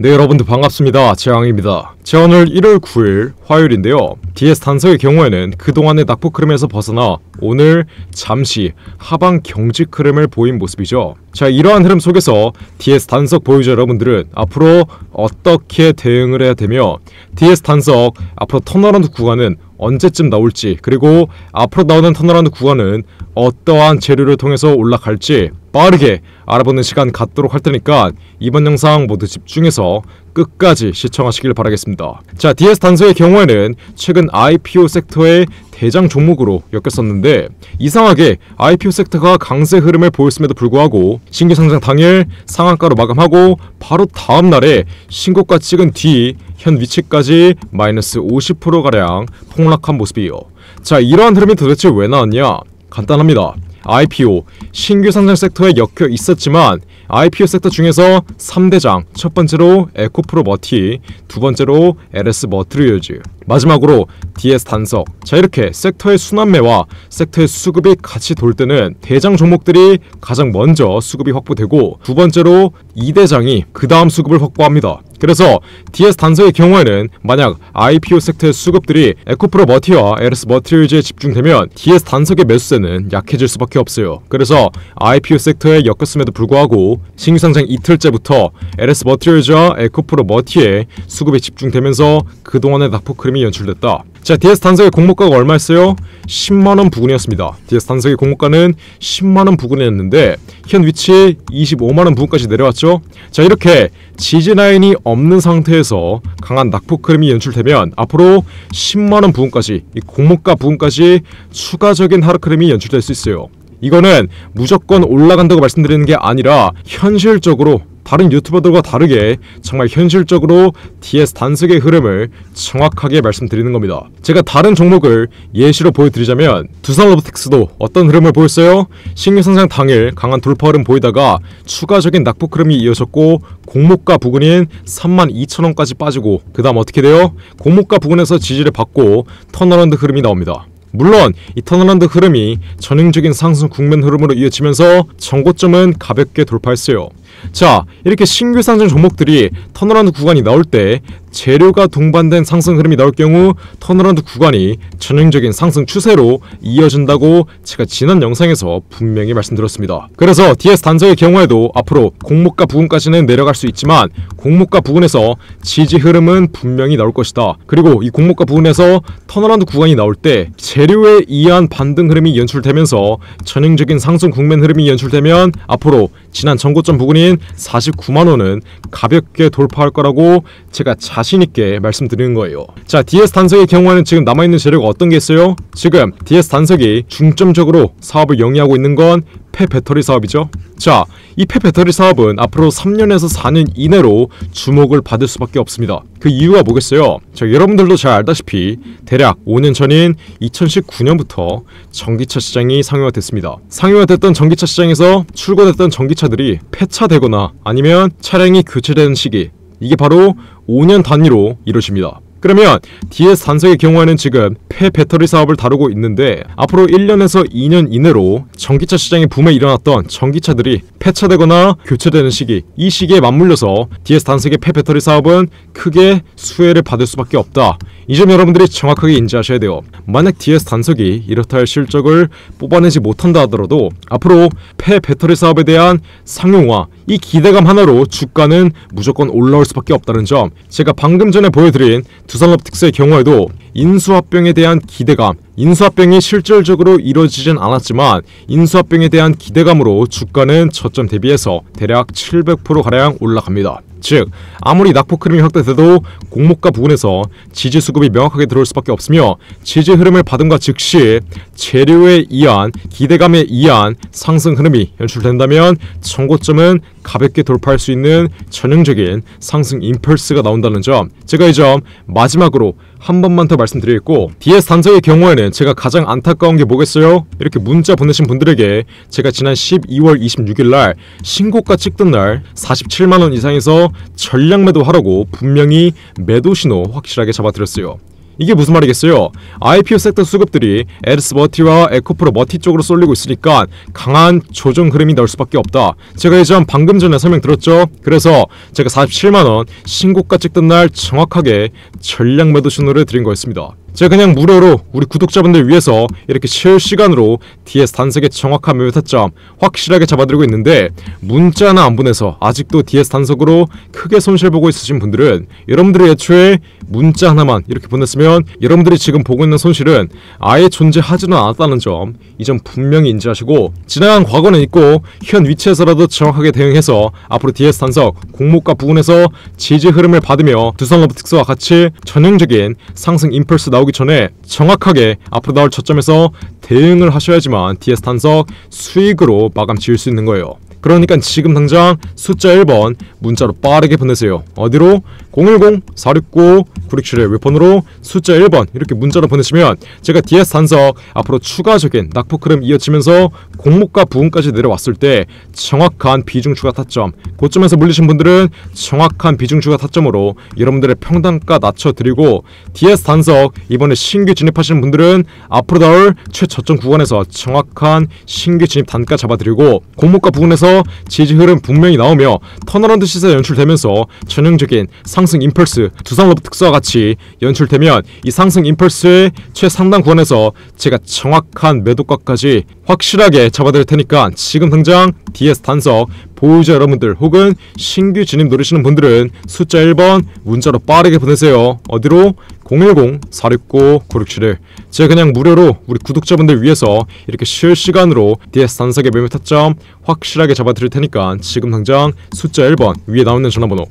네, 여러분들 반갑습니다. 재앙입니다. 오늘 1월 9일 화요일인데요, DS단석의 경우에는 그동안의 낙폭 흐름에서 벗어나 오늘 잠시 하방 경직 흐름을 보인 모습이죠. 자, 이러한 흐름 속에서 DS단석 보유자 여러분들은 앞으로 어떻게 대응을 해야 되며, DS단석 앞으로 턴어라운드 구간은 언제쯤 나올지, 그리고 앞으로 나오는 턴어라운드 구간은 어떠한 재료를 통해서 올라갈지 빠르게 알아보는 시간 갖도록 할 테니까 이번 영상 모두 집중해서 끝까지 시청하시길 바라겠습니다. 자, DS단석의 경우에는 최근 IPO 섹터의 대장 종목으로 엮였었는데, 이상하게 IPO 섹터가 강세 흐름을 보였음에도 불구하고 신규 상장 당일 상한가로 마감하고 바로 다음날에 신고가 찍은 뒤 현 위치까지 마이너스 50%가량 폭락한 모습이에요. 자, 이러한 흐름이 도대체 왜 나왔냐? 간단합니다. IPO, 신규 상장 섹터에 엮여 있었지만 IPO 섹터 중에서 3대장, 첫 번째로 에코프로머티, 두 번째로 LS머티리얼즈, 마지막으로 DS단석. 자, 이렇게 섹터의 순환매와 섹터의 수급이 같이 돌 때는 대장 종목들이 가장 먼저 수급이 확보되고, 두 번째로 2대장이 그 다음 수급을 확보합니다. 그래서 DS단석의 경우에는 만약 IPO 섹터의 수급들이 에코프로머티와 LS머티리얼즈에 집중되면 DS단석의 매수세는 약해질 수밖에 없어요. 그래서 IPO 섹터에 엮였음에도 불구하고 신규 상장 이틀째부터 LS머티리얼즈와 에코프로머티에 수급이 집중되면서 그동안의 낙폭 흐름이 연출됐다. 자, DS단석의 공모가가 얼마였어요? 10만원 부근이었습니다. DS단석의 공모가는 10만원 부근이었는데 현 위치 25만원 부근까지 내려왔죠. 자, 이렇게 지지라인이 없는 상태에서 강한 낙폭 흐름이 연출되면 앞으로 10만원 부근까지, 이 공모가 부근까지 추가적인 하락 흐름이 연출될 수 있어요. 이거는 무조건 올라간다고 말씀드리는 게 아니라 현실적으로 다른 유튜버들과 다르게 정말 현실적으로 DS단석의 흐름을 정확하게 말씀드리는 겁니다. 제가 다른 종목을 예시로 보여드리자면 두산로보틱스도 어떤 흐름을 보였어요? 신규 상장 당일 강한 돌파 흐름 보이다가 추가적인 낙폭 흐름이 이어졌고 공모가 부근인 32,000원까지 빠지고, 그 다음 어떻게 돼요? 공모가 부근에서 지지를 받고 턴어라운드 흐름이 나옵니다. 물론 이 턴어라운드 흐름이 전형적인 상승 국면 흐름으로 이어지면서 전고점은 가볍게 돌파했어요. 자, 이렇게 신규 상장 종목들이 턴어라운드 구간이 나올 때 재료가 동반된 상승 흐름이 나올 경우 턴어라운드 구간이 전형적인 상승 추세로 이어진다고 제가 지난 영상에서 분명히 말씀드렸습니다. 그래서 DS단석의 경우에도 앞으로 공모가 부근까지는 내려갈 수 있지만 공모가 부근에서 지지 흐름은 분명히 나올 것이다. 그리고 이 공모가 부근에서 턴어라운드 구간이 나올 때 재료에 의한 반등 흐름이 연출되면서 전형적인 상승 국면 흐름이 연출되면 앞으로 지난 전고점 부근인 49만원은 가볍게 돌파할 거라고 제가 자신있게 말씀드리는 거예요. 자, DS단석의 경우에는 지금 남아있는 재료가 어떤 게 있어요? 지금 DS단석이 중점적으로 사업을 영위하고 있는 건 폐배터리 사업이죠. 자, 이 폐배터리 사업은 앞으로 3년에서 4년 이내로 주목을 받을 수밖에 없습니다. 그 이유가 뭐겠어요? 자, 여러분들도 잘 알다시피 대략 5년 전인 2019년부터 전기차 시장이 상용화 됐습니다. 상용화 됐던 전기차 시장에서 출고됐던 전기차들이 폐차되거나 아니면 차량이 교체되는 시기, 이게 바로 5년 단위로 이루어집니다. 그러면 DS단석의 경우에는 지금 폐배터리 사업을 다루고 있는데 앞으로 1년에서 2년 이내로 전기차 시장의 붐에 일어났던 전기차들이 폐차되거나 교체되는 시기, 이 시기에 맞물려서 DS단석의 폐배터리 사업은 크게 수혜를 받을 수밖에 없다. 이 점 여러분들이 정확하게 인지하셔야 돼요. 만약 DS단석이 이렇다 할 실적을 뽑아내지 못한다 하더라도 앞으로 폐배터리 사업에 대한 상용화, 이 기대감 하나로 주가는 무조건 올라올 수밖에 없다는 점, 제가 방금 전에 보여드린 두산로보틱스의 경우에도 인수합병에 대한 기대감, 인수합병이 실질적으로 이루어지진 않았지만 인수합병에 대한 기대감으로 주가는 저점 대비해서 대략 700%가량 올라갑니다. 즉, 아무리 낙폭 흐름이 확대돼도 공모가 부근에서 지지 수급이 명확하게 들어올 수밖에 없으며 지지 흐름을 받음과 즉시 재료에 의한 기대감에 의한 상승 흐름이 연출된다면 전고점은 가볍게 돌파할 수 있는 전형적인 상승 임펄스가 나온다는 점, 제가 이 점 마지막으로 한 번만 더 말씀드리겠고, DS단석의 경우에는 제가 가장 안타까운 게 뭐겠어요? 이렇게 문자 보내신 분들에게 제가 지난 12월 26일날 신고가 찍던 날 47만원 이상에서 전량 매도하라고 분명히 매도신호 확실하게 잡아드렸어요. 이게 무슨 말이겠어요? IPO 섹터 수급들이 LS머티와 에코프로머티 쪽으로 쏠리고 있으니까 강한 조정 흐름이 나올 수밖에 없다. 제가 예전 방금 전에 설명드렸죠? 그래서 제가 47만원 신고가 찍던 날 정확하게 전략 매도 신호를 드린 거였습니다. 제가 그냥 무료로 우리 구독자분들 위해서 이렇게 실시간으로 DS 단석의 정확한 매매 타점 확실하게 잡아드리고 있는데, 문자 하나 안 보내서 아직도 DS 단석으로 크게 손실보고 있으신 분들은, 여러분들이 애초에 문자 하나만 이렇게 보냈으면 여러분들이 지금 보고 있는 손실은 아예 존재하지는 않았다는 점, 이 점 분명히 인지하시고 지난 과거는 있고 현 위치에서라도 정확하게 대응해서 앞으로 DS 단석 공모가 부근에서 지지 흐름을 받으며 두산로보틱스와 같이 전형적인 상승 임펄스 나오기 전에 정확하게 앞으로 나올 저점에서 대응을 하셔야지만 DS 단석 수익으로 마감 지을 수 있는 거예요. 그러니까 지금 당장 숫자 1번 문자로 빠르게 보내세요. 어디로? 010-469-9671 웹폰으로 숫자 1번 이렇게 문자로 보내시면 제가 DS 단석 앞으로 추가적인 낙폭 흐름 이어지면서 공모가 부근까지 내려왔을 때 정확한 비중 추가 타점, 고점에서 물리신 분들은 정확한 비중 추가 타점으로 여러분들의 평단가 낮춰드리고, DS 단석 이번에 신규 진입하시는 분들은 앞으로 나올 최저점 구간에서 정확한 신규 진입 단가 잡아드리고, 공모가 부근에서 지지 흐름 분명히 나오며 턴어라운드 시세 연출되면서 전형적인 상승 임펄스 두산로보틱스와 같이 연출되면 이 상승 임펄스의 최상단 구간에서 제가 정확한 매도가까지 확실하게 잡아드릴 테니까 지금 당장 DS 단석 보유자 여러분들 혹은 신규 진입 노리시는 분들은 숫자 1번 문자로 빠르게 보내세요. 어디로? 010-469-9671. 제가 그냥 무료로 우리 구독자분들 위해서 이렇게 실시간으로 DS 단석의 매매 타점 확실하게 잡아드릴 테니까 지금 당장 숫자 1번 위에 나오는 전화번호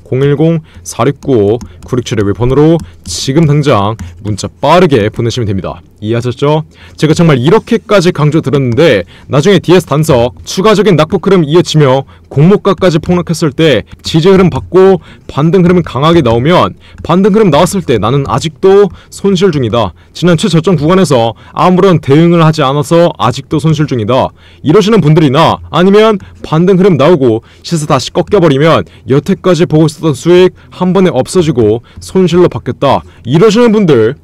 010-469-9671 번호로 지금 당장 문자 빠르게 보내시면 됩니다. 이해하셨죠? 제가 정말 이렇게까지 강조드렸는데 나중에 DS 단석 추가적인 낙폭 흐름 이어지며 공모가까지 폭락했을 때 지지 흐름 받고 반등 흐름 강하게 나오면, 반등 흐름 나왔을 때 나는 아직도 손실 중이다, 지난 최저점 구간에서 아무런 대응을 하지 않아서 아직도 손실 중이다 이러시는 분들이나, 아니면 반등 흐름 나오고 시세 다시 꺾여버리면 여태까지 보고 있었던 수익 한 번에 없어지고 손실로 바뀌었다 이러시는 분들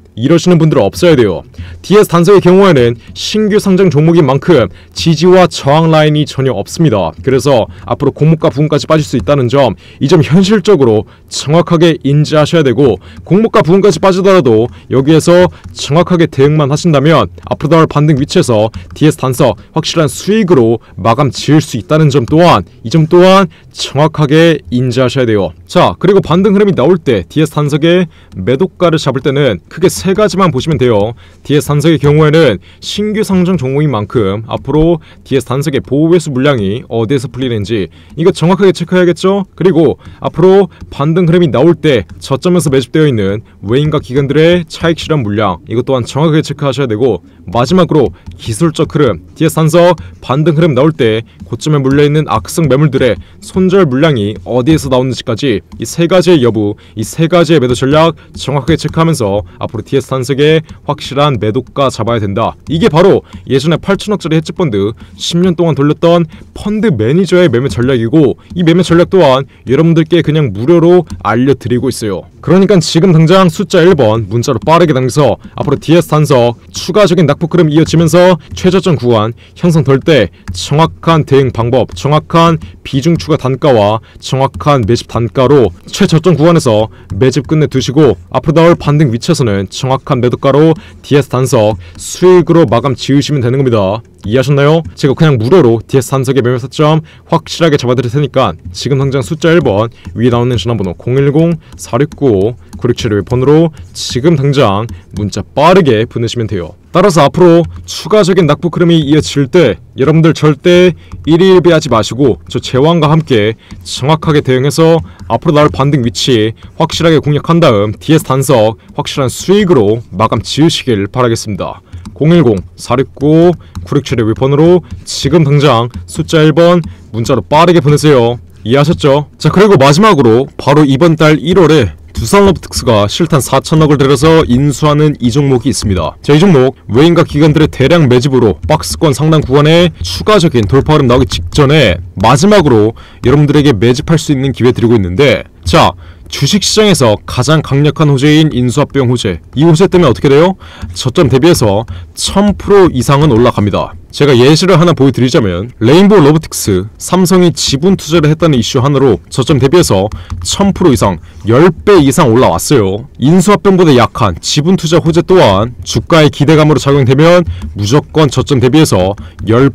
없어야 돼요. DS 단석의 경우에는 신규 상장 종목인 만큼 지지와 저항 라인이 전혀 없습니다. 그래서 앞으로 공모가 부근까지 빠질 수 있다는 점, 이 점 현실적으로 정확하게 인지하셔야 되고, 공모가 부근까지 빠지더라도 여기에서 정확하게 대응만 하신다면 앞으로 나올 반등 위치에서 DS 단석 확실한 수익으로 마감 지을 수 있다는 점 또한, 이 점 또한 정확하게 인지하셔야 돼요. 자, 그리고 반등 흐름이 나올 때 DS 단석의 매도가를 잡을 때는 크게 세 가지만 보시면 돼요. DS 단석의 경우에는 신규 상장 종목인 만큼 앞으로 DS 단석의 보호 회수 물량이 어디에서 풀리는지 이거 정확하게 체크해야겠죠? 그리고 앞으로 반등 흐름이 나올 때 저점에서 매집되어 있는 외인과 기관들의 차익 실현 물량 이것 또한 정확하게 체크하셔야 되고, 마지막으로 기술적 흐름, DS 단석 반등 흐름 나올 때 고점에 물려있는 악성 매물들의 손절 물량이 어디에서 나오는지까지 이 세 가지의 여부, 이 세 가지의 매도 전략 정확하게 체크하면서 앞으로 DS 단석의 확실한 매도가 잡아야 된다. 이게 바로 예전에 8,000억짜리 헤지펀드 10년 동안 돌렸던 펀드 매니저의 매매 전략이고, 이 매매 전략 또한 여러분들께 그냥 무료로 알려드리고 있어요. 그러니까 지금 당장 숫자 1번 문자로 빠르게 당겨서 앞으로 DS 단석 추가적인 낙폭 흐름 이어지면서 최저점 구간 형성 될 때 정확한 대응 방법, 정확한 비중 추가 단가와 정확한 매집 단가로 최저점 구간에서 매집 끝내두시고, 앞으로 나올 반등 위치에서는 정확한 매도가로 DS 단석 수익으로 마감 지으시면 되는 겁니다. 이해하셨나요? 제가 그냥 무료로 DS 단석의 매매 타점 확실하게 잡아드릴 테니까 지금 당장 숫자 1번 위에 나오는 전화번호 010-469-9671 번호로 지금 당장 문자 빠르게 보내시면 돼요. 따라서 앞으로 추가적인 낙폭 흐름이 이어질 때 여러분들 절대 1일 배하지 마시고 저 제왕과 함께 정확하게 대응해서 앞으로 나올 반등 위치 확실하게 공략한 다음 DS 단석 확실한 수익으로 마감 지으시길 바라겠습니다. 010-469-9671 번호로 지금 당장 숫자 1번 문자로 빠르게 보내세요. 이해하셨죠? 자, 그리고 마지막으로 바로 이번 달 1월에 두산로보틱스가 실탄 4,000억을 들여서 인수하는 이 종목이 있습니다. 자, 이 종목 외인과 기관들의 대량 매집으로 박스권 상단 구간에 추가적인 돌파 흐름 나오기 직전에 마지막으로 여러분들에게 매집할 수 있는 기회 드리고 있는데, 자, 주식시장에서 가장 강력한 호재인 인수합병 호재, 이 호재 때문에 어떻게 돼요? 저점 대비해서 1000% 이상은 올라갑니다. 제가 예시를 하나 보여드리자면, 레인보우로보틱스, 삼성이 지분 투자를 했다는 이슈 하나로 저점 대비해서 1000% 이상, 10배 이상 올라왔어요. 인수합병보다 약한 지분 투자 호재 또한 주가의 기대감으로 작용되면 무조건 저점 대비해서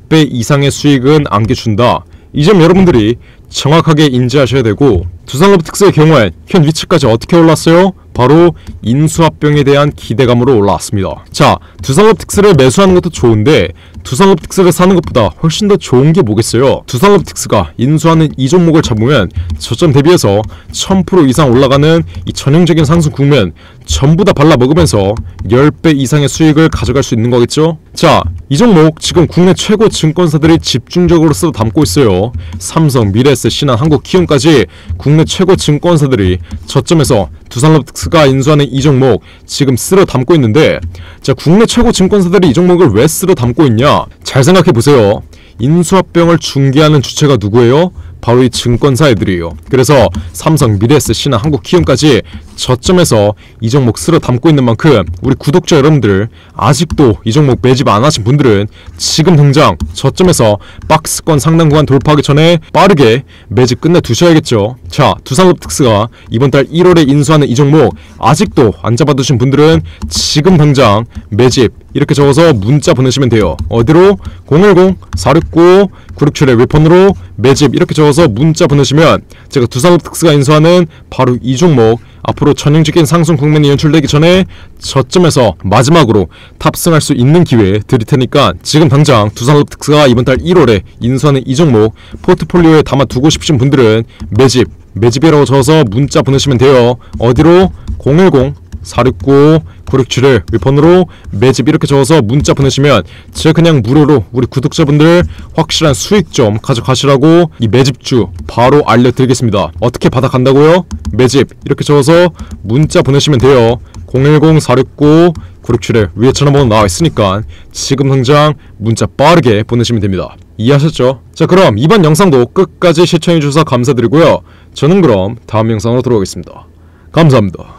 10배 이상의 수익은 안겨준다. 이 점 여러분들이 정확하게 인지하셔야 되고, 두산로보틱스의 경우엔 현 위치까지 어떻게 올랐어요? 바로 인수합병에 대한 기대감으로 올라왔습니다. 자, 두산로보틱스를 매수하는 것도 좋은데 두산로보틱스를 사는 것보다 훨씬 더 좋은 게 뭐겠어요? 두산로보틱스가 인수하는 이 종목을 잡으면 저점 대비해서 1000% 이상 올라가는 이 전형적인 상승 국면 전부 다 발라먹으면서 10배 이상의 수익을 가져갈 수 있는 거겠죠? 자, 이 종목 지금 국내 최고 증권사들이 집중적으로 써서 담고 있어요. 삼성, 미래에셋, 신한, 한국, 키움까지 국내 최고 증권사들이 저점에서 두산로보틱스가 인수하는 이 종목 지금 쓸어 담고 있는데, 자, 국내 최고 증권사들이 이 종목을 왜 쓸어 담고 있냐? 잘 생각해보세요. 인수합병을 중개하는 주체가 누구예요? 바로 이 증권사 애들이에요. 그래서 삼성, 미래에셋, 신한, 한국, 키움까지 저점에서 이 종목 쓸어 담고 있는 만큼 우리 구독자 여러분들, 아직도 이 종목 매집 안 하신 분들은 지금 당장 저점에서 박스권 상단 구간 돌파하기 전에 빠르게 매집 끝내두셔야겠죠. 자, 두산로보틱스가 이번 달 1월에 인수하는 이 종목 아직도 안 잡아두신 분들은 지금 당장 매집, 이렇게 적어서 문자 보내시면 돼요. 어디로? 010-469-967의 웹폰으로 매집, 이렇게 적어서 문자 보내시면 제가 두산로보틱스가 인수하는 바로 이 종목 앞으로 전형적인 상승 국면이 연출되기 전에 저점에서 마지막으로 탑승할 수 있는 기회 드릴 테니까 지금 당장 두산로보틱스가 이번 달 1월에 인수하는 이 종목 포트폴리오에 담아두고 싶으신 분들은 매집, 매집이라고 적어서 문자 보내시면 돼요. 어디로? 010-469-967을 윗번으로 매집, 이렇게 적어서 문자 보내시면 제가 그냥 무료로 우리 구독자분들 확실한 수익 좀 가져가시라고 이 매집주 바로 알려드리겠습니다. 어떻게 받아간다고요? 매집, 이렇게 적어서 문자 보내시면 돼요. 010-469-967에 위에 전화번호 나와있으니까 지금 당장 문자 빠르게 보내시면 됩니다. 이해하셨죠? 자, 그럼 이번 영상도 끝까지 시청해주셔서 감사드리고요. 저는 그럼 다음 영상으로 돌아오겠습니다. 감사합니다.